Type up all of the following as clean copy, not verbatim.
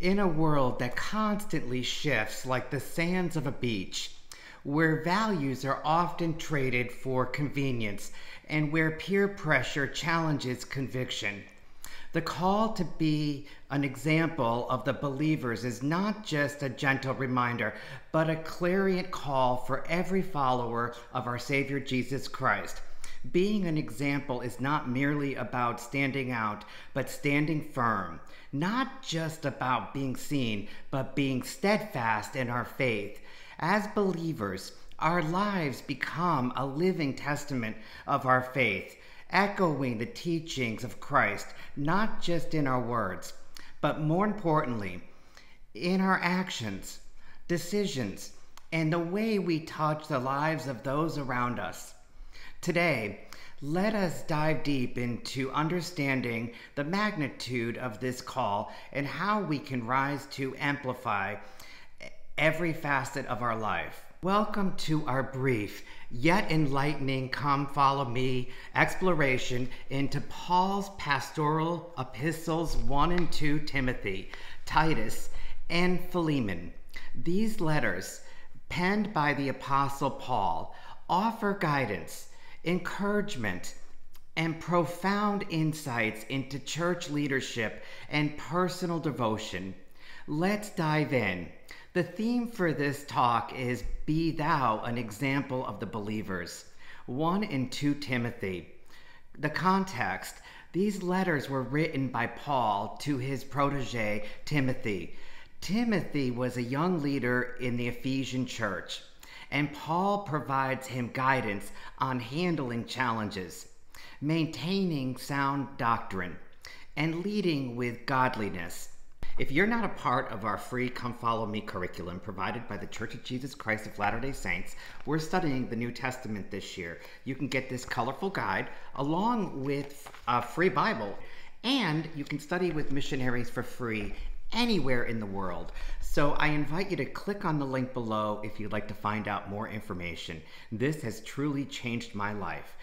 In a world that constantly shifts like the sands of a beach, where values are often traded for convenience and where peer pressure challenges conviction, the call to be an example of the believers is not just a gentle reminder, but a clarion call for every follower of our Savior Jesus Christ. Being an example is not merely about standing out, but standing firm. Not just about being seen, but being steadfast in our faith. As believers, our lives become a living testament of our faith, echoing the teachings of Christ, not just in our words, but more importantly, in our actions, decisions, and the way we touch the lives of those around us. Today, let us dive deep into understanding the magnitude of this call and how we can rise to amplify every facet of our life. Welcome to our brief, yet enlightening Come Follow Me exploration into Paul's Pastoral Epistles 1 and 2, Timothy, Titus, and Philemon. These letters, penned by the Apostle Paul, offer guidance, encouragement, and profound insights into church leadership and personal devotion. Let's dive in. The theme for this talk is Be Thou an Example of the Believers, 1 and 2 Timothy. The context, these letters were written by Paul to his protege, Timothy. Timothy was a young leader in the Ephesian church, and Paul provides him guidance on handling challenges, maintaining sound doctrine, and leading with godliness. If you're not a part of our free Come Follow Me curriculum provided by The Church of Jesus Christ of Latter-day Saints, we're studying the New Testament this year. You can get this colorful guide along with a free Bible, and you can study with missionaries for free anywhere in the world. So I invite you to click on the link below if you'd like to find out more information. This has truly changed my life.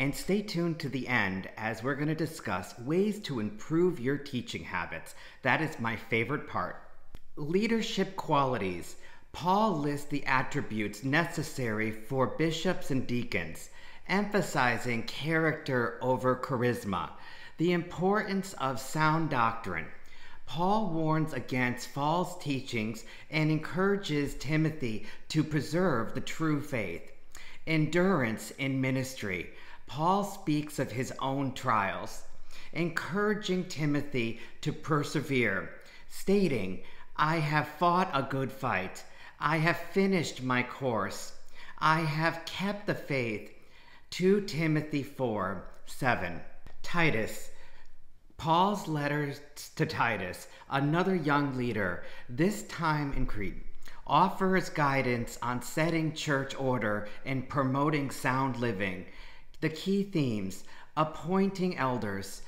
And stay tuned to the end as we're going to discuss ways to improve your teaching habits. That is my favorite part. Leadership qualities. Paul lists the attributes necessary for bishops and deacons, emphasizing character over charisma, the importance of sound doctrine. Paul warns against false teachings and encourages Timothy to preserve the true faith. Endurance in ministry. Paul speaks of his own trials, encouraging Timothy to persevere, stating, "I have fought a good fight. I have finished my course. I have kept the faith." 2 Timothy 4:7. Titus. Paul's letters to Titus, another young leader, this time in Crete, offers guidance on setting church order and promoting sound living. The key themes, appointing elders.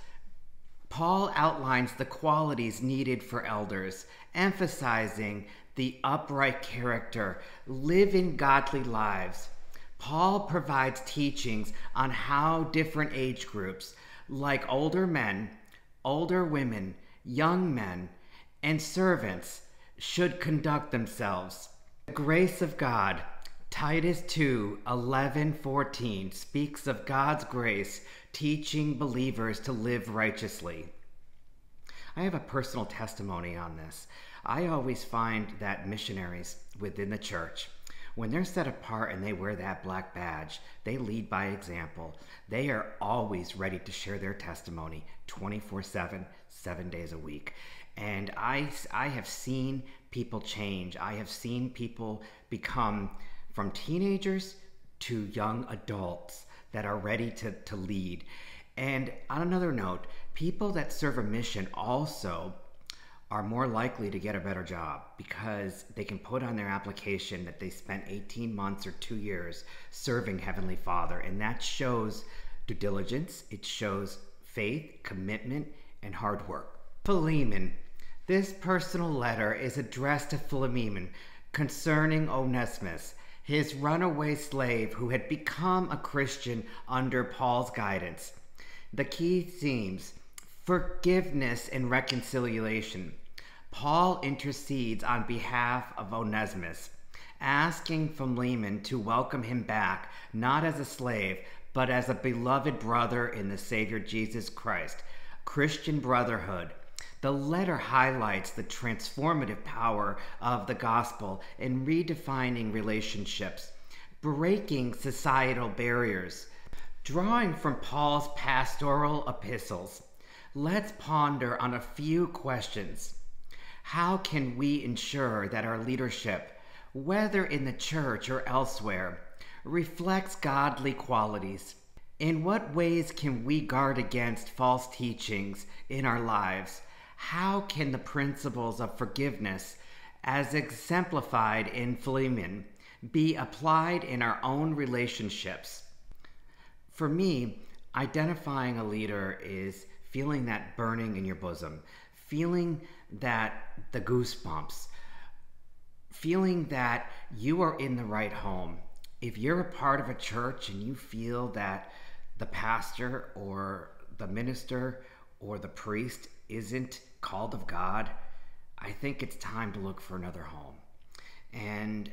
Paul outlines the qualities needed for elders, emphasizing the upright character, living godly lives. Paul provides teachings on how different age groups, like older men, older women, young men, and servants should conduct themselves. The grace of God. Titus 2:11-14 speaks of God's grace teaching believers to live righteously. I have a personal testimony on this. I always find that missionaries within the church, when they're set apart and they wear that black badge, they lead by example. They are always ready to share their testimony 24/7, 7 days a week. And I have seen people change. I have seen people become from teenagers to young adults that are ready to lead. And on another note, people that serve a mission also are more likely to get a better job because they can put on their application that they spent 18 months or 2 years serving Heavenly Father. And that shows due diligence, it shows faith, commitment, and hard work. Philemon. This personal letter is addressed to Philemon concerning Onesimus, his runaway slave who had become a Christian under Paul's guidance. The key themes, forgiveness and reconciliation. Paul intercedes on behalf of Onesimus, asking Philemon to welcome him back, not as a slave, but as a beloved brother in the Savior Jesus Christ. Christian brotherhood. The letter highlights the transformative power of the gospel in redefining relationships, breaking societal barriers. Drawing from Paul's pastoral epistles, let's ponder on a few questions. How can we ensure that our leadership, whether in the church or elsewhere, reflects godly qualities? In what ways can we guard against false teachings in our lives? How can the principles of forgiveness, as exemplified in Philemon, be applied in our own relationships? For me, identifying a leader is feeling that burning in your bosom, feeling that the goosebumps, feeling that you are in the right home. If you're a part of a church and you feel that the pastor or the minister or the priest isn't called of God, I think it's time to look for another home. And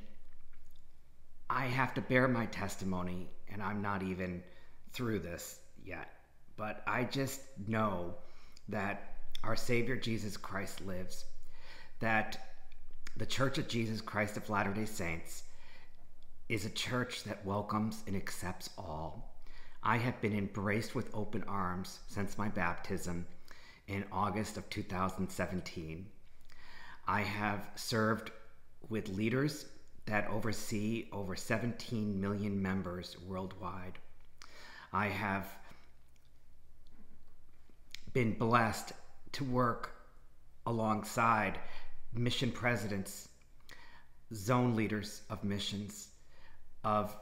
I have to bear my testimony, and I'm not even through this yet, but I just know that our Savior Jesus Christ lives, that the Church of Jesus Christ of Latter-day Saints is a church that welcomes and accepts all. I have been embraced with open arms since my baptism in August of 2017. I have served with leaders that oversee over 17 million members worldwide. I have been blessed to work alongside mission presidents, zone leaders of missions, of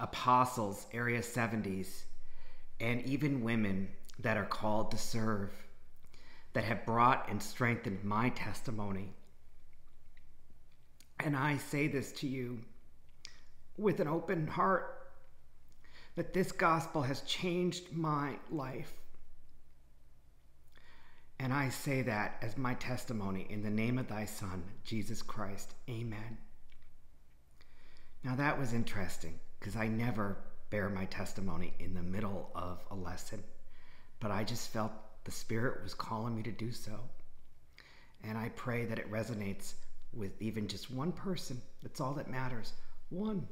apostles, Area 70s, and even women that are called to serve, that have brought and strengthened my testimony. And I say this to you with an open heart, that this gospel has changed my life. And I say that as my testimony in the name of thy Son, Jesus Christ. Amen. Now that was interesting, because I never bear my testimony in the middle of a lesson, but I just felt the Spirit was calling me to do so. And I pray that it resonates with even just one person. That's all that matters. One.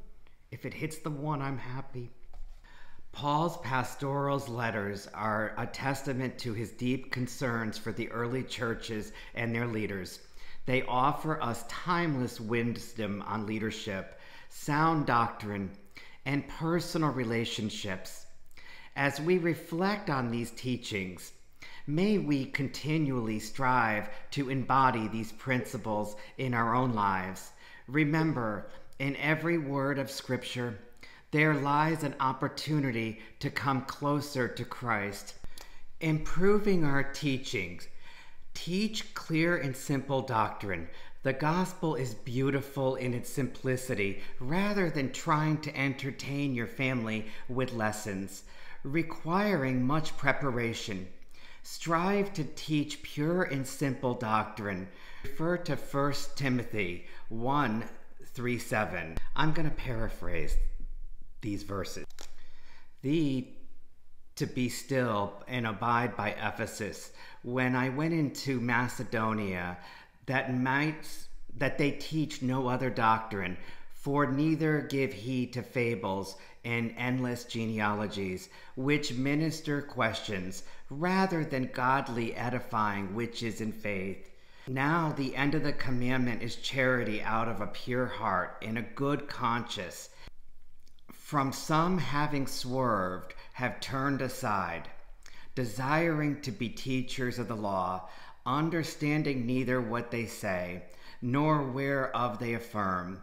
If it hits the one, I'm happy. Paul's pastoral letters are a testament to his deep concerns for the early churches and their leaders. They offer us timeless wisdom on leadership, sound doctrine, and personal relationships. As we reflect on these teachings, may we continually strive to embody these principles in our own lives. Remember, in every word of Scripture, there lies an opportunity to come closer to Christ. Improving our teachings. Teach clear and simple doctrine. The gospel is beautiful in its simplicity, rather than trying to entertain your family with lessons, requiring much preparation. Strive to teach pure and simple doctrine. Refer to 1 Timothy 1:3-7. I'm going to paraphrase these verses. Thee to be still and abide by Ephesus, when I went into Macedonia, that they teach no other doctrine, for neither give heed to fables and endless genealogies, which minister questions, rather than godly edifying which is in faith. Now the end of the commandment is charity out of a pure heart and a good conscience, from some having swerved, have turned aside, desiring to be teachers of the law, understanding neither what they say, nor whereof they affirm.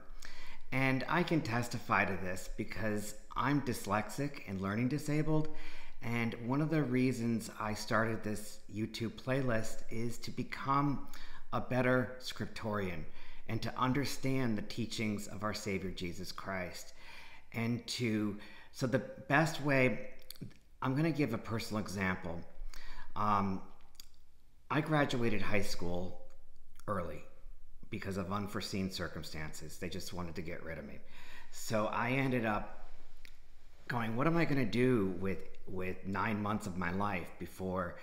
And I can testify to this because I'm dyslexic and learning disabled, and one of the reasons I started this YouTube playlist is to become a better scriptorian and to understand the teachings of our Savior Jesus Christ. So the best way, I'm going to give a personal example. I graduated high school early because of unforeseen circumstances. They just wanted to get rid of me. So I ended up going, what am I going to do with 9 months of my life before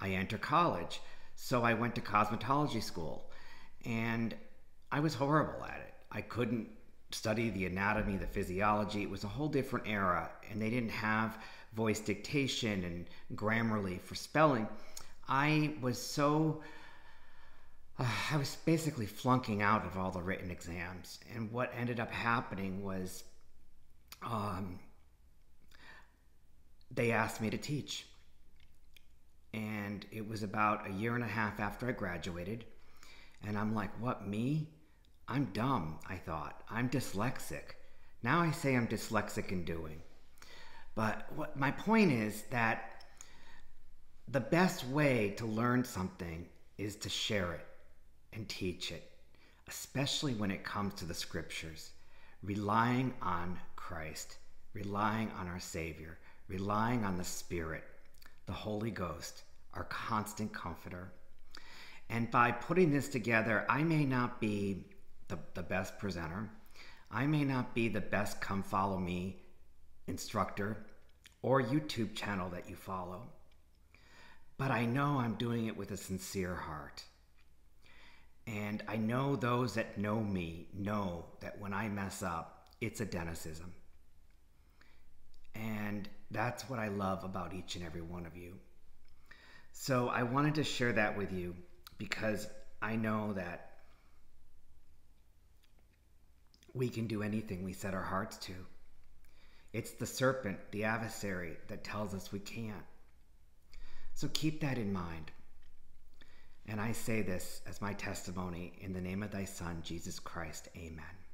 I enter college? So I went to cosmetology school, and I was horrible at it. I couldn't study the anatomy, the physiology. It was a whole different era, and they didn't have voice dictation and Grammarly for spelling. I was basically flunking out of all the written exams. And what ended up happening was they asked me to teach. And it was about a year and a half after I graduated. And I'm like, what, me? I'm dumb, I thought. I'm dyslexic. Now I say I'm dyslexic in doing. But what my point is that the best way to learn something is to share it and teach it, especially when it comes to the scriptures, relying on Christ, relying on our Savior, relying on the Spirit, the Holy Ghost, our constant comforter. And by putting this together, I may not be the best presenter. I may not be the best Come Follow Me instructor or YouTube channel that you follow, but I know I'm doing it with a sincere heart. And I know those that know me know that when I mess up, it's a Denicism. And that's what I love about each and every one of you. So I wanted to share that with you, because I know that we can do anything we set our hearts to. It's the serpent, the adversary, that tells us we can't. So keep that in mind. And I say this as my testimony in the name of thy Son, Jesus Christ. Amen.